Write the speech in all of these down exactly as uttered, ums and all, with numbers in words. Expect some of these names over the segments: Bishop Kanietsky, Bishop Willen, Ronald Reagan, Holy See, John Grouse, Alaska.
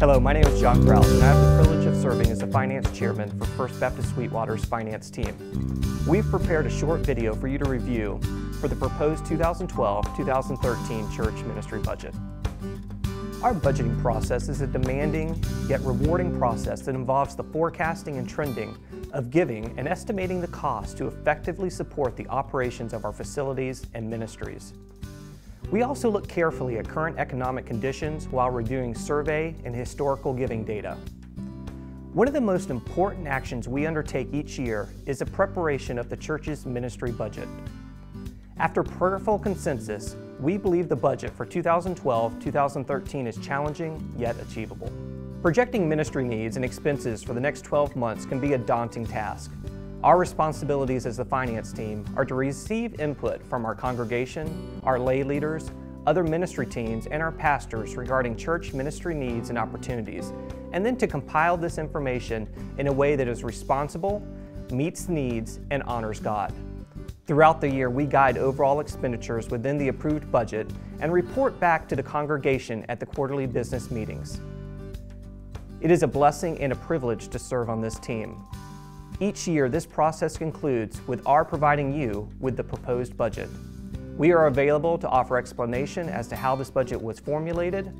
Hello, my name is John Grouse, and I have the privilege of serving as the Finance Chairman for First Baptist Sweetwater's Finance team. We've prepared a short video for you to review for the proposed two thousand twelve to two thousand thirteen church ministry budget. Our budgeting process is a demanding yet rewarding process that involves the forecasting and trending of giving and estimating the cost to effectively support the operations of our facilities and ministries. We also look carefully at current economic conditions while reviewing survey and historical giving data. One of the most important actions we undertake each year is the preparation of the church's ministry budget. After prayerful consensus, we believe the budget for two thousand twelve to two thousand thirteen is challenging yet achievable. Projecting ministry needs and expenses for the next twelve months can be a daunting task. Our responsibilities as the finance team are to receive input from our congregation, our lay leaders, other ministry teams, and our pastors regarding church ministry needs and opportunities, and then to compile this information in a way that is responsible, meets needs, and honors God. Throughout the year, we guide overall expenditures within the approved budget and report back to the congregation at the quarterly business meetings. It is a blessing and a privilege to serve on this team. Each year, this process concludes with our providing you with the proposed budget. We are available to offer explanation as to how this budget was formulated.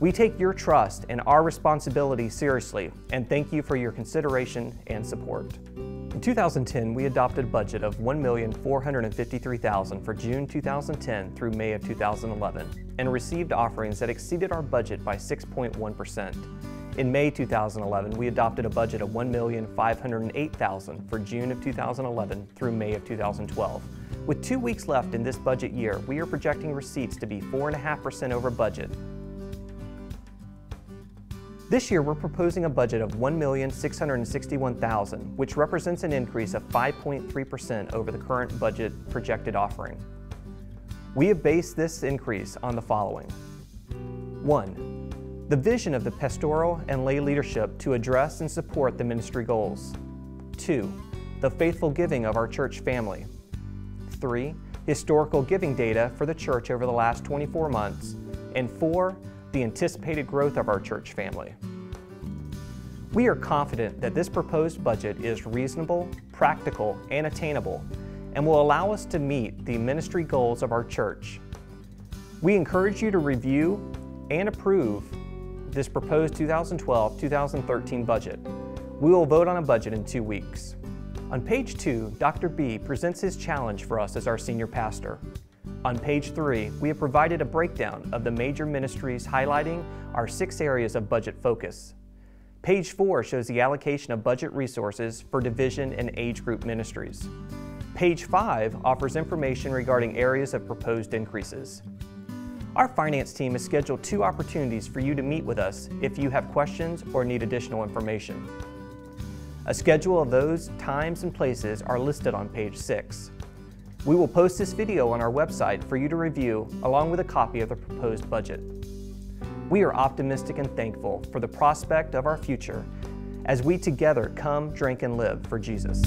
We take your trust and our responsibility seriously, and thank you for your consideration and support. In two thousand ten, we adopted a budget of one million four hundred fifty-three thousand dollars for June two thousand ten through May of two thousand eleven, and received offerings that exceeded our budget by six point one percent. In May two thousand eleven, we adopted a budget of one million five hundred eight thousand dollars for June of two thousand eleven through May of two thousand twelve. With two weeks left in this budget year, we are projecting receipts to be four point five percent over budget. This year, we're proposing a budget of one million six hundred sixty-one thousand dollars, which represents an increase of five point three percent over the current budget projected offering. We have based this increase on the following. One. The vision of the pastoral and lay leadership to address and support the ministry goals. Two, the faithful giving of our church family. Three, historical giving data for the church over the last twenty-four months. And four, the anticipated growth of our church family. We are confident that this proposed budget is reasonable, practical, and attainable, and will allow us to meet the ministry goals of our church. We encourage you to review and approve this proposed two thousand twelve to two thousand thirteen budget. We will vote on a budget in two weeks. On page two, Doctor B presents his challenge for us as our senior pastor. On page three, we have provided a breakdown of the major ministries highlighting our six areas of budget focus. Page four shows the allocation of budget resources for division and age group ministries. Page five offers information regarding areas of proposed increases. Our finance team has scheduled two opportunities for you to meet with us if you have questions or need additional information. A schedule of those times and places are listed on page six. We will post this video on our website for you to review along with a copy of the proposed budget. We are optimistic and thankful for the prospect of our future as we together come, drink, and live for Jesus.